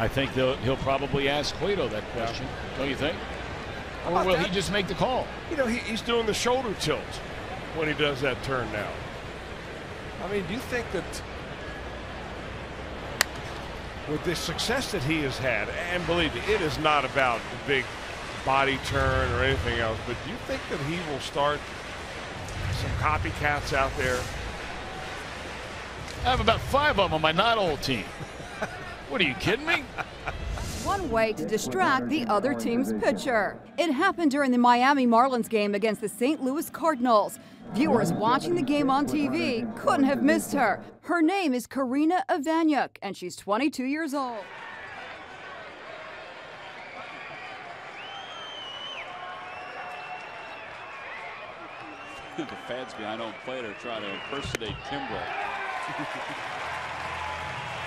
I think he'll probably ask Cueto that question, don't you think? Or will he just make the call? You know, he's doing the shoulder tilt when he does that turn now. I mean, do you think that with the success that he has had, and believe me, it is not about the big body turn or anything else, but do you think that he will start some copycats out there? I have about 5 of them on my not old team. What, are you kidding me? One way to distract the other team's pitcher. It happened during the Miami Marlins game against the St. Louis Cardinals. Viewers watching the game on TV couldn't have missed her. Her name is Karina Avanyuk, and she's 22 years old. The fans behind home plate are trying to impersonate Kimbrel.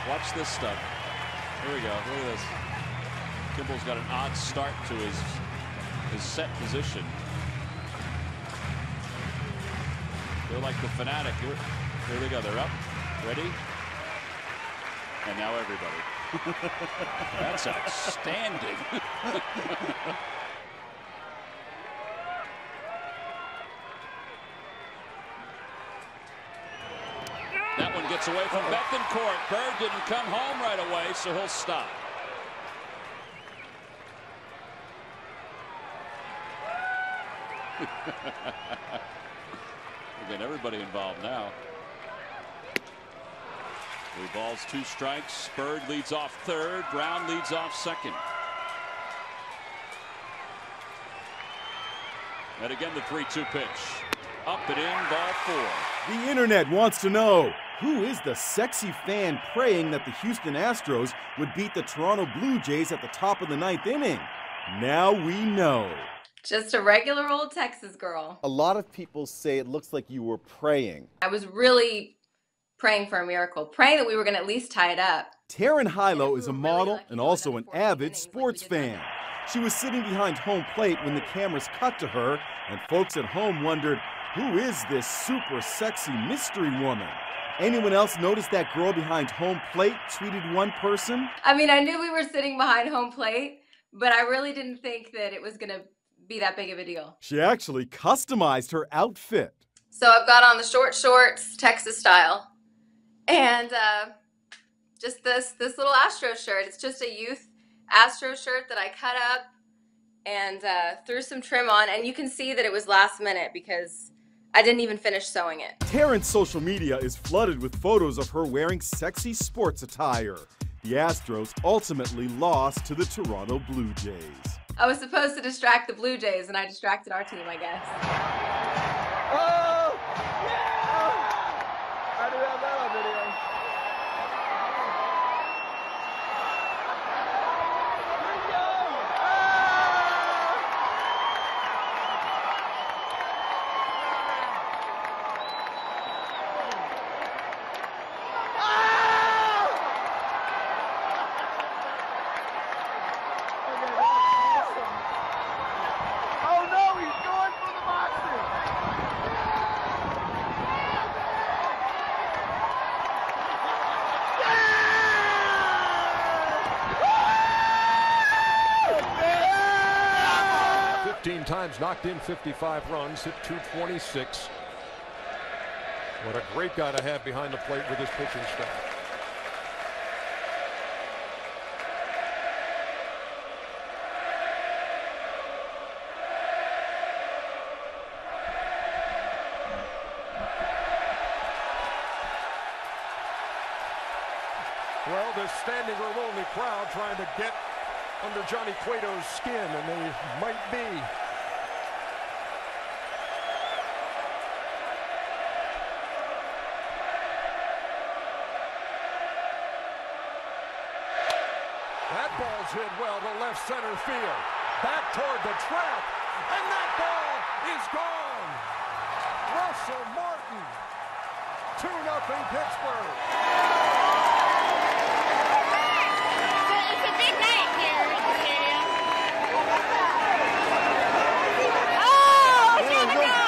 Watch this stuff. Here we go. Look at this. Kimbrel's got an odd start to his set position. They're like the fanatic. Here they go. They're up. Ready? And now everybody. That's outstanding. That one gets away from Bethencourt. Bird didn't come home right away, so he'll stop. We'll get everybody involved now. 3 balls, 2 strikes. Bird leads off third. Brown leads off second. And again, the 3-2 pitch. Up and in, ball 4. The internet wants to know, who is the sexy fan praying that the Houston Astros would beat the Toronto Blue Jays at the top of the 9th inning? Now we know. Just a regular old Texas girl. A lot of people say it looks like you were praying. I was really praying for a miracle, praying that we were going to at least tie it up. Taryn Hilo is a model and also an avid sports fan. She was sitting behind home plate when the cameras cut to her, and folks at home wondered, who is this super sexy mystery woman? Anyone else notice that girl behind home plate? Tweeted one person. I mean, I knew we were sitting behind home plate, but I really didn't think that it was going to be that big of a deal. She actually customized her outfit. So I've got on the short shorts, Texas style, and just this little Astro shirt. It's just a youth Astro shirt that I cut up and threw some trim on, and you can see that it was last minute because I didn't even finish sewing it. Taryn's social media is flooded with photos of her wearing sexy sports attire. The Astros ultimately lost to the Toronto Blue Jays. I was supposed to distract the Blue Jays, and I distracted our team, I guess. Oh! Yeah! I do have that on video. Times, knocked in 55 runs, hit 226. What a great guy to have behind the plate with his pitching staff. Well, this standing room only crowd trying to get under Johnny Cueto's skin, and they might be. Hit well to left center field, back toward the trap, and that ball is gone. Russell Martin, 2-0 Pittsburgh. It's a big night here at the stadium. Oh, it's in the goal.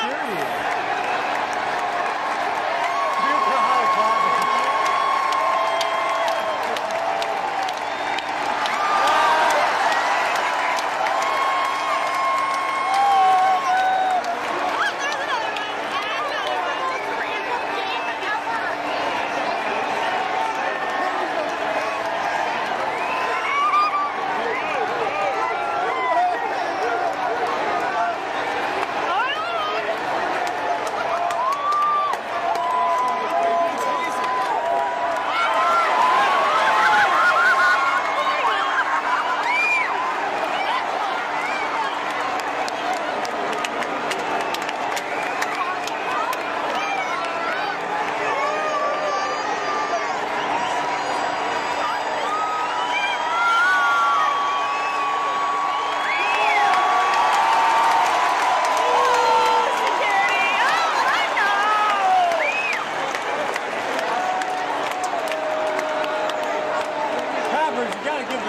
Rangers. You got to give